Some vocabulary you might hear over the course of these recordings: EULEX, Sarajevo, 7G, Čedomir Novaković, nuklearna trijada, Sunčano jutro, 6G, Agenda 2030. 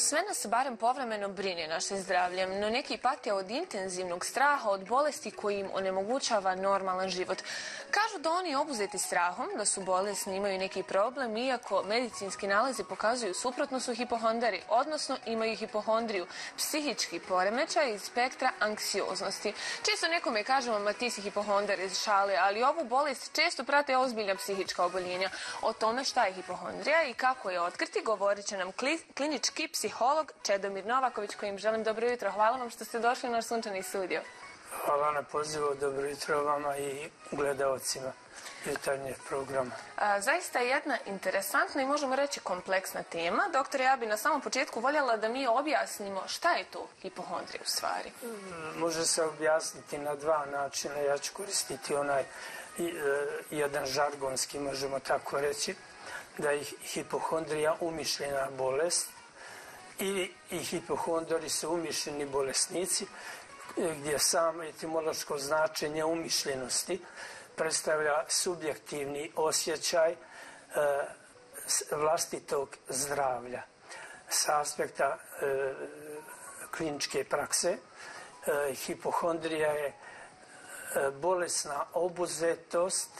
Sve nas barem povremeno brine naše zdravlje, no neki pate od intenzivnog straha, od bolesti koji im onemogućava normalan život. Kažu da oni obuzeti strahom, da su bolesni, imaju neki problem, iako medicinski nalazi pokazuju suprotno su hipohondari, odnosno imaju hipohondriju, psihički poremećaj iz spektra anksioznosti. Često nekome kažemo, ma ti si hipohondar iz šale, ali ovu bolest često prate ozbiljna psihička oboljenja. O tome šta je hipohondrija i kako je otkriti govorit će nam klinički psiholog Čedomir Novaković, kojim želim dobro jutro. Hvala vam što ste došli u naš sunčani studio. Hvala na pozivu, dobro jutro vama i gledalcima jutarnjeg programa. Zaista je jedna interesantna i možemo reći kompleksna tema. Doktore, ja bi na samom početku voljela da mi objasnimo šta je to hipohondrija u stvari. Može se objasniti na dva načina. Ja ću koristiti onaj jedan žargonski, možemo tako reći, da je hipohondrija umišljena bolest ili i hipohondari su umišljeni bolesnici, gdje samo etimološko značenje umišljenosti predstavlja subjektivni osjećaj vlastitog zdravlja. Sa aspekta kliničke prakse, hipohondrija je bolesna obuzetost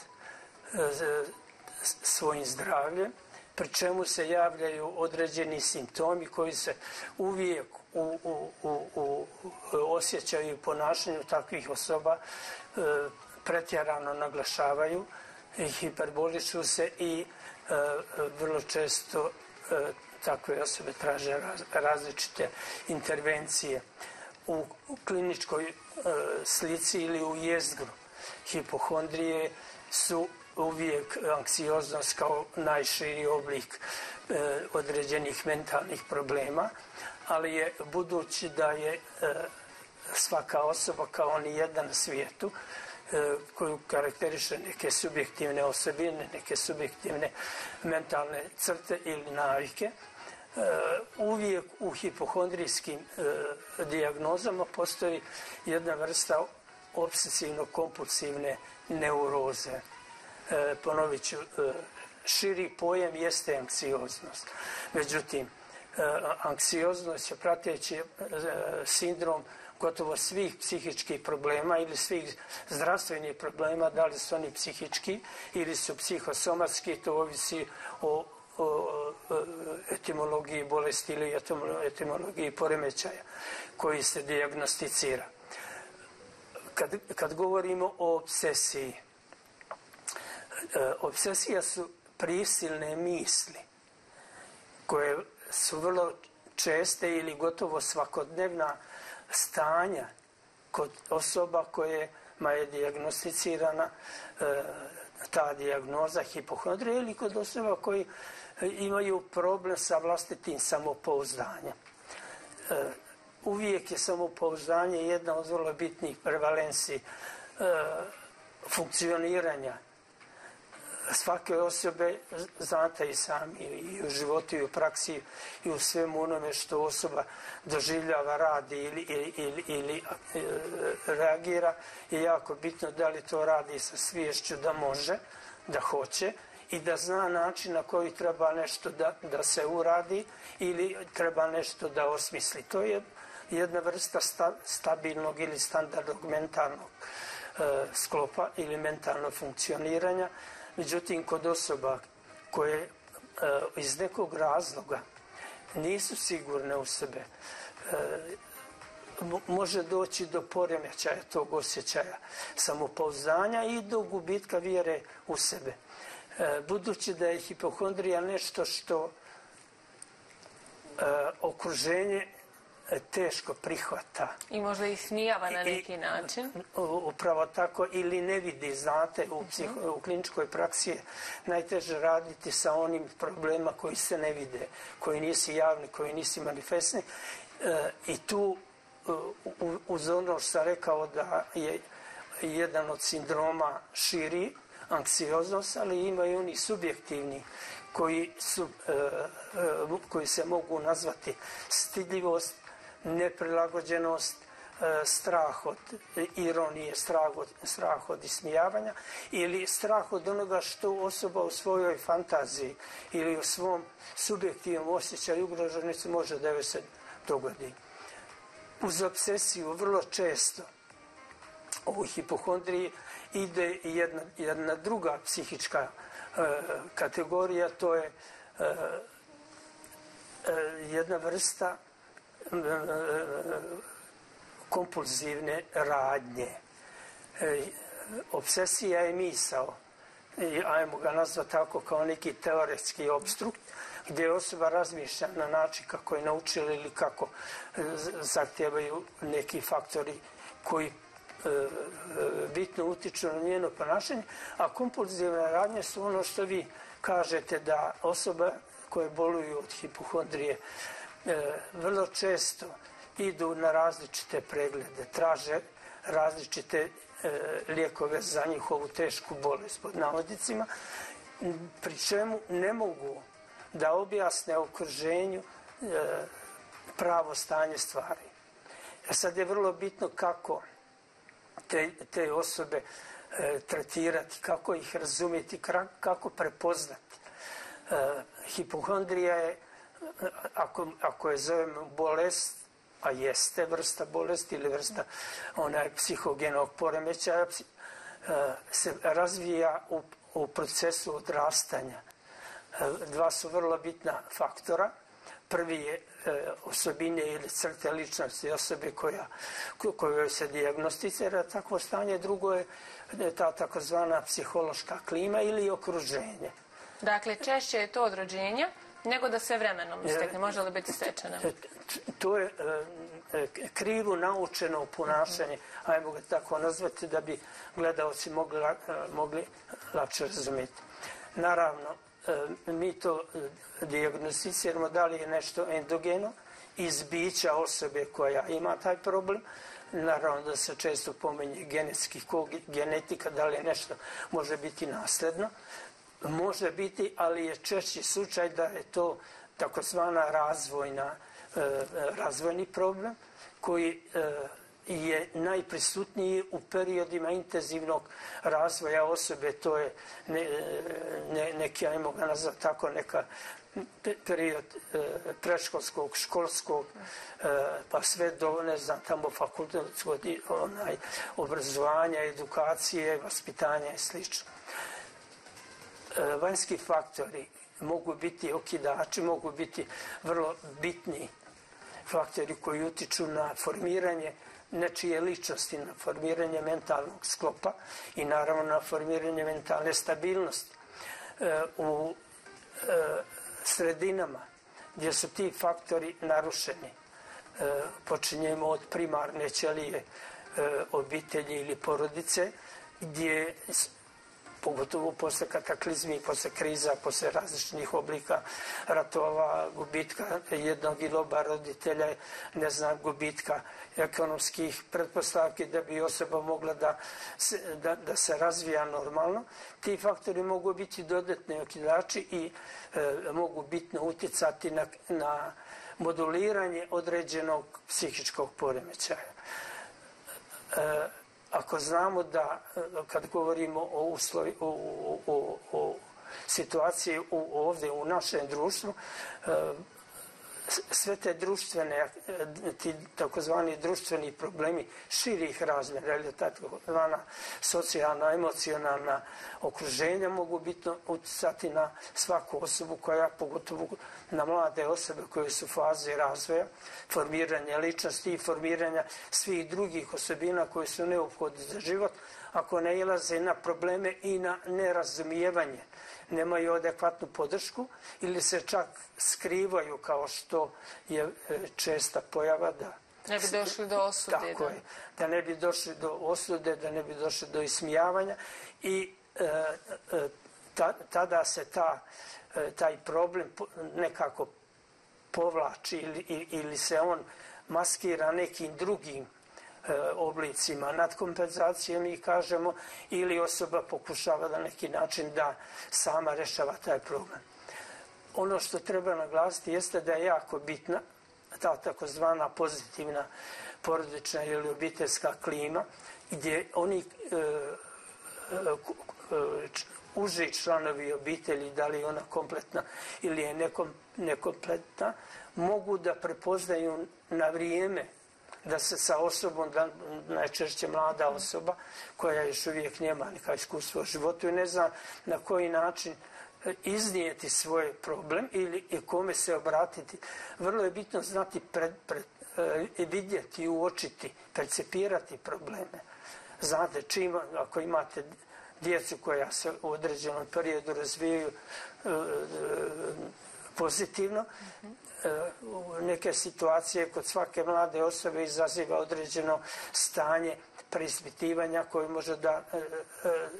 svojim zdravljem, pri čemu se javljaju određeni simptomi koji se uvijek osjećaju i ponašanju takvih osoba pretjerano naglašavaju, hiperboliču se i vrlo često takve osobe traže različite intervencije. U kliničkoj slici ili u jezgru hipohondrije su uvijek anksioznost kao najširi oblik određenih mentalnih problema, ali je budući da je svaka osoba kao ni jedna na svijetu koju karakteriše neke subjektivne osobine, neke subjektivne mentalne crte ili navike, uvijek u hipohondrijskim dijagnozama postoji jedna vrsta obsesivno-kompulsivne neuroze. Ponovit ću, širi pojem jeste anksioznost. Međutim, anksioznost je prateći sindrom gotovo svih psihičkih problema ili svih zdravstvenih problema, da li su oni psihički ili su psihosomatski, to ovisi o etimologiji bolesti ili etimologiji poremećaja koji se dijagnosticira. Kad govorimo o obsesiji, obsesija su prisilne misli koje su vrlo česte ili gotovo svakodnevna stanja kod osoba kojima je dijagnosticirana ta dijagnoza hipohondrije ili kod osoba koji imaju problem sa vlastitim samopouzdanjem. Uvijek je samopouzdanje jedna od vrlo bitnih prevalenci funkcioniranja svake osobe, znate i sami, i u životu, i u praksi, i u svemu onome što osoba doživljava, radi ili reagira, je jako bitno da li to radi sa sviješću da može, da hoće i da zna način na koji treba nešto da se uradi ili treba nešto da osmisli. To je jedna vrsta stabilnog ili standardnog mentalnog sklopa ili mentalnog funkcioniranja. Međutim, kod osoba koje iz nekog razloga nisu sigurne u sebe, može doći do poremećaja tog osjećaja samopouzdanja i do gubitka vjere u sebe. Budući da je hipohondrija nešto što okruženje teško prihvata. I možda ismijava na neki način. Upravo tako, ili ne vidi, znate, u kliničkoj praksi je najteže raditi sa onim problemima koji se ne vide, koji nisu javni, koji nisu manifestni. I tu, uz ono što sam rekao da je jedan od sindroma širi, anksioznost, ali ima i oni subjektivni koji se mogu nazvati stidljivost, neprilagođenost, strah od ironije, strah od ismijavanja ili strah od onoga što osoba u svojoj fantaziji ili u svom subjektivnom osjećaju ugroženosti može da se dogodi. Uz obsesiju vrlo često u hipohondriji ide jedna druga psihička kategorija, to je jedna vrsta kompulzivne radnje. Obsesija je misao, ajmo ga nazvati tako kao neki teoretski opstrukt, gdje osoba razmišlja na način kako je naučila ili kako zahtijevaju neki faktori koji bitno utiču na njeno ponašanje, a kompulzivne radnje su ono što vi kažete da osoba koje boluju od hipohondrije vrlo često idu na različite preglede, traže različite lijekove za njihovu tešku bolest pod navodnicima, pri čemu ne mogu da objasne okruženju pravo stanje stvari. Sad je vrlo bitno kako te osobe tretirati, kako ih razumjeti, kako prepoznati. Hipohondrija je, ako je zovemo bolest, a jeste vrsta bolesti ili vrsta psihogenog poremećaja, se razvija u procesu odrastanja. Dva su vrlo bitna faktora. Prvi je osobine ili crte ličnosti osobe kojoj se dijagnosticira takvo stanje. Drugo je ta takozvana psihološka klima ili okruženje. Dakle, češće je to od rođenja nego da se vremenom stekne. Može li biti stečena? To je krivo naučeno ponašanje, ajmo ga tako nazvati, da bi gledaoci mogli lakše razumjeti. Naravno, mi to dijagnosticiramo da li je nešto endogeno iz bića osobe koja ima taj problem. Naravno da se često pominje genetika, da li je nešto može biti nasledno. Može biti, ali je češći slučaj da je to takozvana razvojni problem koji je najprisutniji u periodima intenzivnog razvoja osobe. To je neki, ajmo ga nazvati tako, neka period predškolskog, školskog, pa sve do, ne znam, tamo fakultetskog obrazovanja, edukacije, vaspitanja i slično. Vanjski faktori mogu biti okidači, mogu biti vrlo bitni faktori koji utiču na formiranje nečije ličnosti, na formiranje mentalnog sklopa i naravno na formiranje mentalne stabilnosti. U sredinama gdje su ti faktori narušeni, počinjemo od primarne ćelije obitelji ili porodice, gdje pogotovo posle kataklizmi, posle kriza, posle različitih oblika ratova, gubitka jednog ili oba roditelja, ne znam, gubitka ekonomskih pretpostavki da bi osoba mogla da se razvija normalno. Ti faktori mogu biti dodatni okidači i mogu bitno uticati na moduliranje određenog psihičkog poremećaja. Ako znamo da, kad govorimo o situaciji ovdje u našem društvu, sve te društvene, ti takozvani društveni problemi širih razmjera, ili takozvana socijalna, emocionalna okruženja mogu bitno uticati na svaku osobu koja, pogotovo na mlade osobe koje su u fazi razvoja, formiranja ličnosti i formiranja svih drugih osobina koje su neophodne za život, ako nailaze na probleme i na nerazumijevanje, nemaju adekvatnu podršku ili se čak skrivaju, kao što je česta pojava da ne bi došli do osude. Tako je, da ne bi došli do osude, da ne bi došli do ismijavanja i tada se taj problem nekako povlači ili se on maskira nekim drugim oblicima nadkompenzacije, mi kažemo, ili osoba pokušava na neki način da sama rešava taj problem. Ono što treba naglasiti jeste da je jako bitna ta takozvana pozitivna porodična ili obiteljska klima, gdje oni uži članovi obitelji, da li je ona kompletna ili je nekompletna, mogu da prepoznaju na vrijeme da se sa osobom, najčešće mlada osoba, koja još uvijek nema neka iskustva u životu i ne zna na koji način iznijeti svoj problem ili kome se obratiti. Vrlo je bitno znati vidjeti, uočiti, percepirati probleme. Znate, ako imate djecu koja se u određenom periodu razvijaju pozitivno, neke situacije kod svake mlade osobe izaziva određeno stanje preispitivanja koje može da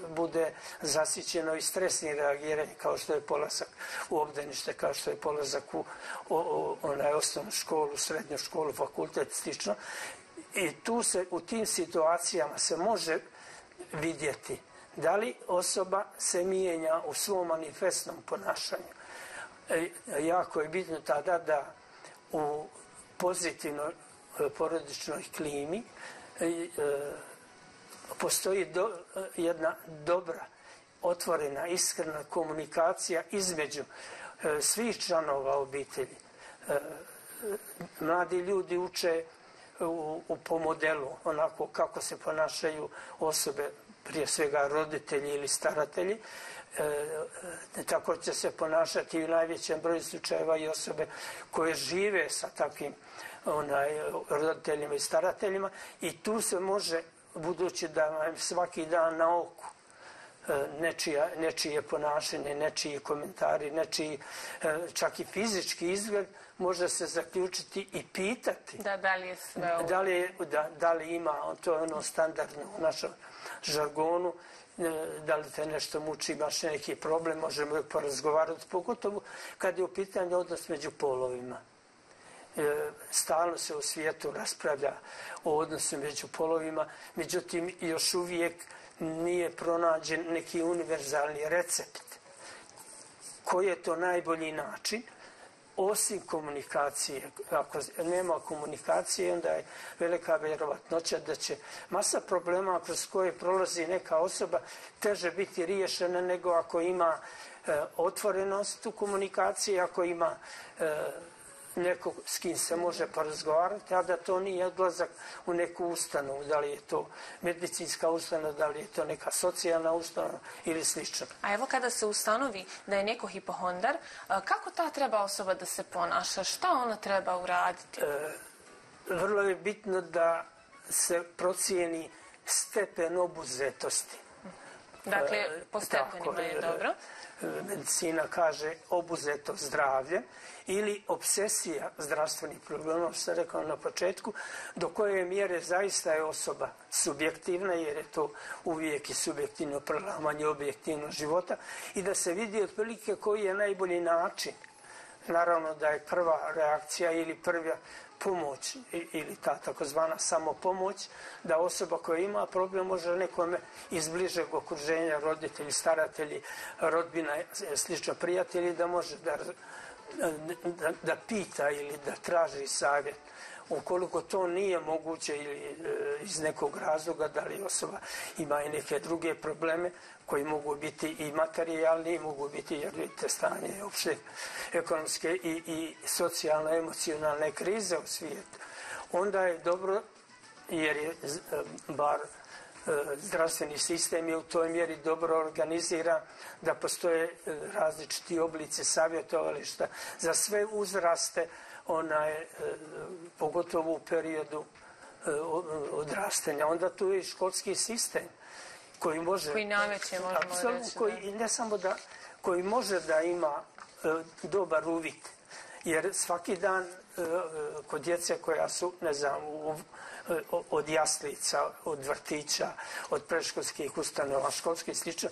bude zasićeno i stresni reagiranje, kao što je polazak u obdanište, kao što je polazak u osnovnu školu, srednju školu, fakultet, slično. I tu se u tim situacijama se može vidjeti da li osoba se mijenja u svom manifestnom ponašanju. Jako je bitno tada da u pozitivnoj porodičnoj klimi postoji jedna dobra, otvorena, iskrena komunikacija između svih članova obitelji. Mladi ljudi uče po modelu, onako kako se ponašaju osobe, prije svega roditelji ili staratelji. Tako će se ponašati i u najvećem broju slučajeva i osobe koje žive sa takvim roditeljima i starateljima, i tu se može, budući da vam svaki dan na oku nečije ponašanje, nečiji komentari, nečiji čak i fizički izgled, može se zaključiti i pitati da li ima, to je ono standardno u našem žargonu, da li te nešto muči, imaš neki problem, možemo joj porazgovarati, pogotovo kad je u pitanju odnos među polovima. Stalno se u svijetu raspravlja o odnosu među polovima, međutim još uvijek nije pronađen neki univerzalni recept. Koji je to najbolji način? Osim komunikacije. Ako nema komunikacije, onda je velika vjerovatnoća da će masa problema kroz koje prolazi neka osoba teže biti riješena nego ako ima otvorenost u komunikaciji, ako ima nekog s kim se može porazgovarati, a da to nije odlazak u neku ustanovu, da li je to medicinska ustanova, da li je to neka socijalna ustanova ili slično. A evo, kada se ustanovi da je neko hipohondar, kako ta treba osoba da se ponaša? Šta ona treba uraditi? Vrlo je bitno da se procijeni stepen obuzetosti. Dakle, po stepenima je dobro. Medicina kaže obuzeto zdravlje ili obsesija zdravstvenih problema, ono što sam rekao na početku, do koje mjere zaista je osoba subjektivna, jer je to uvijek i subjektivno prelamanje objektivnog života, i da se vidi otprilike koji je najbolji način. Naravno da je prva reakcija ili prva pomoć ili ta takozvana samopomoć, da osoba koja ima problem može nekome iz bližeg okruženja, roditelji, staratelji, rodbina, slično prijatelji, da može da pita ili da traži savjet. Ukoliko to nije moguće ili iz nekog razloga, da li osoba ima i neke druge probleme koji mogu biti i materijalni, mogu biti, jer vidite, stanje opšte ekonomske i socijalno-emocionalne krize u svijetu, onda je dobro, jer je bar zdravstveni sistem je u toj mjeri dobro organiziran, da postoje različiti oblici savjetovališta za sve uzraste, pogotovo u periodu odrastanja. Onda tu je i školski sistem koji može, ne samo da, koji može da ima dobar uvid, jer svaki dan kod djece koja su, ne znam, od jaslica, od vrtića, od predškolskih ustanova, školskih i slično,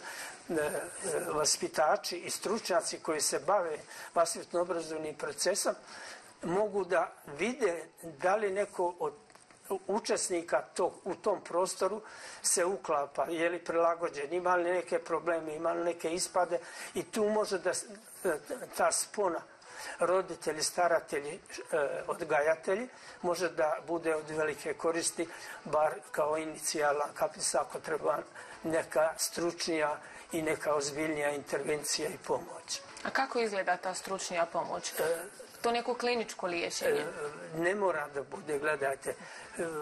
vaspitači i stručnjaci koji se bave vaspitno-obrazovnim procesom mogu da vide da li neko od učesnika u tom prostoru se uklapa, je li prilagođen, ima li neke probleme, ima li neke ispade, i tu može da ta spona roditelji, staratelji, odgajatelji, može da bude od velike koristi, bar kao inicijalna kapica ako treba neka stručnija i neka ozbiljnija intervencija i pomoć. A kako izgleda ta stručnija pomoć? To neko kliničko liječenje? Ne mora da bude, gledajte.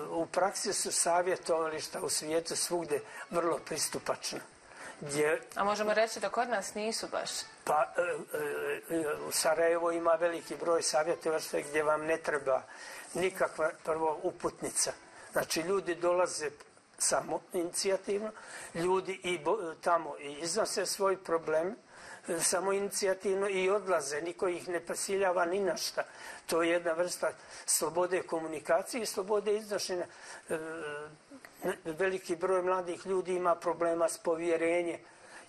U praksi su savjetovališta u svijetu svugde vrlo pristupačna. A možemo reći da kod nas nisu baš? Pa, u Sarajevo ima veliki broj savjetovališta gdje vam ne treba nikakva prvo uputnica. Znači, ljudi dolaze samo inicijativno, ljudi tamo iznose svoj problem, samo inicijativno i odlaze, niko ih ne prisiljava ni na šta. To je jedna vrsta slobode komunikacije i slobode iznošenja. Veliki broj mladih ljudi ima problema s povjerenjem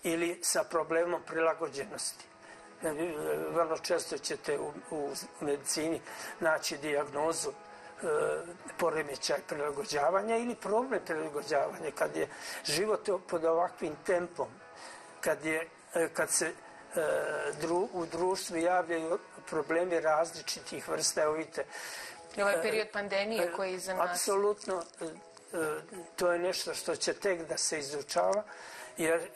ili sa problemom prilagođenosti. Vrlo često ćete u medicini naći dijagnozu poremećaj prilagođavanja ili problem prilagođavanja kad je život pod ovakvim tempom, kad se u društvu javljaju problemi različitih vrsta. Evo vidite. I ovaj period pandemije koji je iza nas. Apsolutno, to je nešto što će tek da se izučava, jer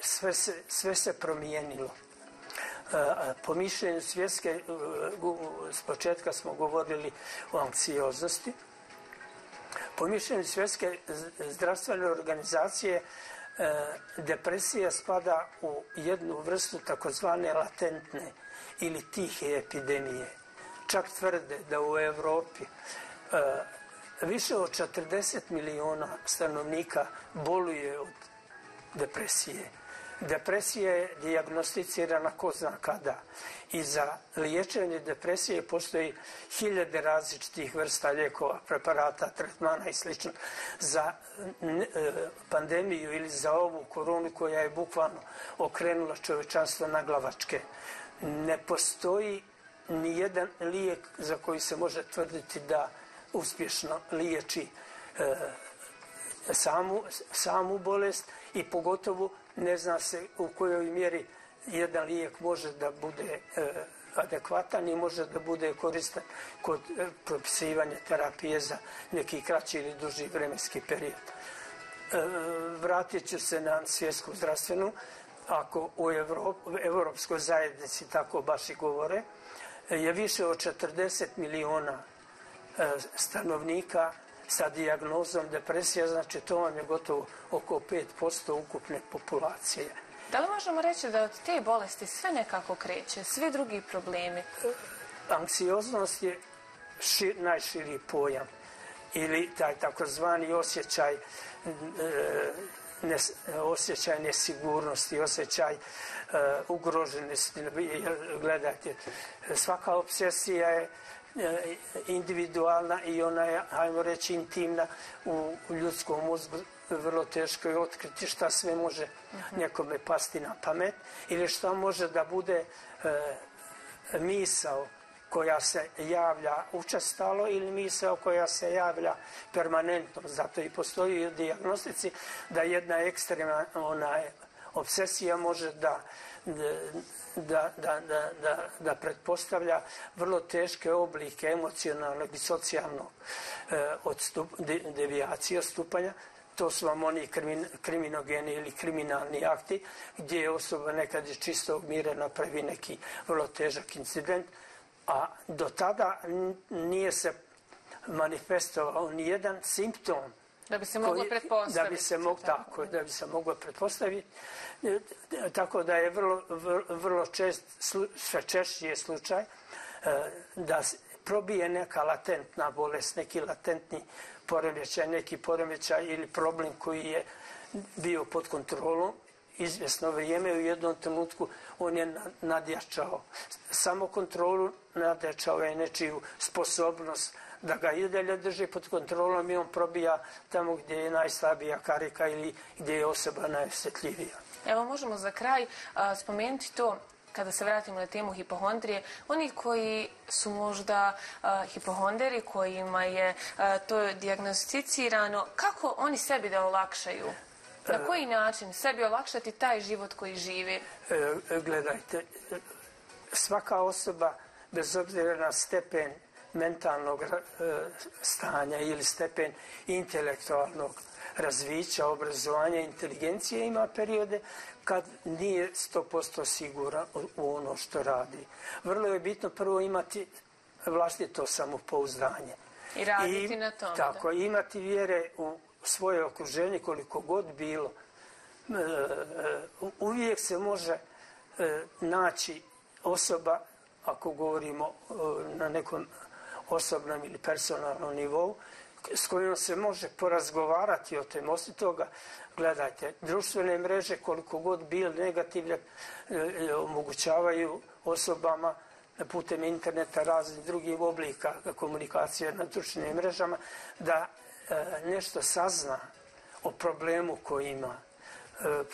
sve se promijenilo. Po mišljenju svjetske, s početka smo govorili o anksioznosti, po mišljenju svjetske zdravstvene organizacije depresija spada u jednu vrstu takozvane latentne ili tihe epidemije. Čak tvrde da u Evropi više od 40 miliona stanovnika boluje od depresije. Depresija je dijagnosticirana ko zna kada i za liječenje depresije postoji hiljade različitih vrsta lijekova, preparata, tretmana i sl. Za pandemiju ili za ovu koronu koja je bukvalno okrenula čovečanstvo naglavačke, ne postoji ni jedan lijek za koji se može tvrditi da uspješno liječi samu bolest i pogotovo ne zna se u kojoj mjeri jedan lijek može da bude adekvatan i može da bude koristan kod propisivanja terapije za neki kraći ili duži vremenski period. Vratit ću se na svjetsku zdravstvenu, ako u Evropskoj zajednici tako baš i govore, je više od 40 miliona stanovnika sa dijagnozom depresija, znači to vam je gotovo oko 5% ukupne populacije. Da li možemo reći da od te bolesti sve nekako kreće, svi drugi problemi? Anksioznost je najširi pojam ili taj takozvani osjećaj nesigurnosti, osjećaj ugroženosti. Gledajte, svaka obsesija je individualna i ona je, hajmo reći, intimna u ljudskom mozgu. Vrlo teško je otkriti šta sve može nekome pasti na pamet ili šta može da bude misao koja se javlja učestalo ili misao koja se javlja permanentno. Zato i postoji u dijagnostici da jedna ekstremna obsesija može da pretpostavlja vrlo teške oblike emocionalnog i socijalnog devijacije odstupanja. To su vam oni kriminogeni ili kriminalni akti gdje je osoba nekad iz čistog mira napravi neki vrlo težak incident, a do tada nije se manifestovao nijedan simptom da bi se moglo pretpostaviti. Da bi se moglo pretpostaviti. Tako da je vrlo sve češći je slučaj da probije neka latentna bolest, neki latentni poremećaj, neki poremećaj ili problem koji je bio pod kontrolom izvjesno vrijeme, u jednom trenutku on je nadjačao samo kontrolu, nadjačao je nečiju sposobnost da ga i dalje drži pod kontrolom i on probija tamo gdje je najslabija karika ili gdje je osoba najosjetljivija. Evo možemo za kraj spomenuti to, kada se vratimo na temu hipohondrije, oni koji su možda hipohonderi, kojima je to dijagnosticirano, kako oni sebi da olakšaju? Na koji način sebi olakšati taj život koji živi? Gledajte, svaka osoba bez obzira na stepen mentalnog stanja ili stepen intelektualnog razvića, obrazovanja, inteligencije, ima periode kad nije 100% siguran u ono što radi. Vrlo je bitno prvo imati vlastito samopouzdanje. I raditi na tome. Tako, imati vjere u svoje okruženje koliko god bilo. Uvijek se može naći osoba, ako govorimo na nekom osobnom ili personalnom nivou, s kojom se može porazgovarati o tem. Osim toga, gledajte, društvene mreže koliko god bile negativne omogućavaju osobama putem interneta raznih drugih oblika komunikacije na društvenim mrežama da nešto sazna o problemu koji ima.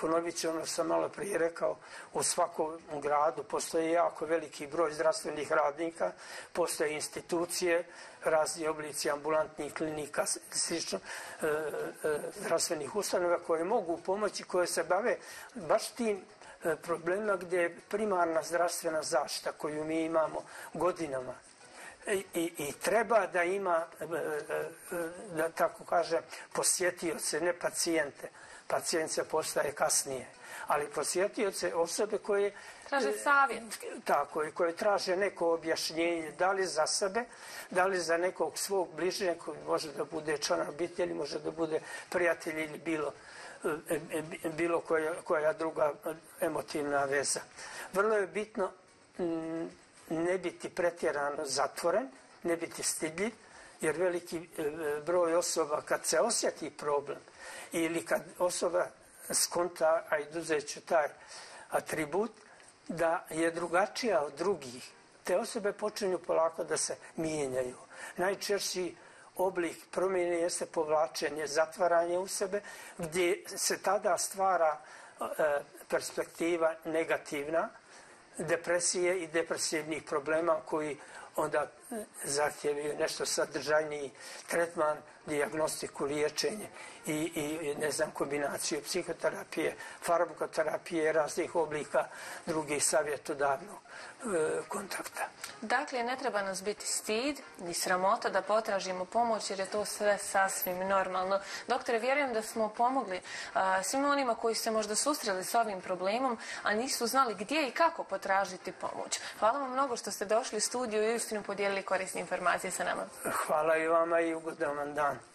Ponovit ću ono što sam malo prije rekao, u svakom gradu postoji jako veliki broj zdravstvenih radnika, postoje institucije, razni oblici ambulantnih klinika, slično, zdravstvenih ustanova koje mogu pomoći, koje se bave baš tim problemima gdje je primarna zdravstvena zaštita koju mi imamo godinama. I treba da ima, da tako kažem, posjetioce, ne pacijente. Pacijent se postaje kasnije, ali posjetioce osobe koje traže savjet. Tako, i koje traže neko objašnjenje, da li za sebe, da li za nekog svog bližnjeg, koji može da bude član obitelji, može da bude prijatelj ili bilo koja druga emotivna veza. Vrlo je bitno ne biti pretjerano zatvoren, ne biti stidljiv, jer veliki broj osoba kad se osjeti problem ili kad osoba skonta, a iduzeću taj atribut, da je drugačija od drugih, te osobe počinju polako da se mijenjaju. Najčešći oblik promjene jeste povlačenje, zatvaranje u sebe, gdje se tada stvara perspektiva negativna, depresije i depresivnih problema koji onda zahtijevaju nešto sadržajniji tretman, dijagnostiku, liječenje i ne znam, kombinaciju psihoterapije, farmakoterapije, raznih oblika drugih savjetodavnog kontakta. Dakle, ne treba nas biti stid ni sramota da potražimo pomoć, jer je to sve sasvim normalno. Doktore, vjerujem da smo pomogli svima onima koji se možda susreli s ovim problemom, a nisu znali gdje i kako potražiti pomoć. Hvala vam mnogo što ste došli u studiju i uistinu podijelili korisne informacije sa nama. Hvala i vama i ugodan vam dan.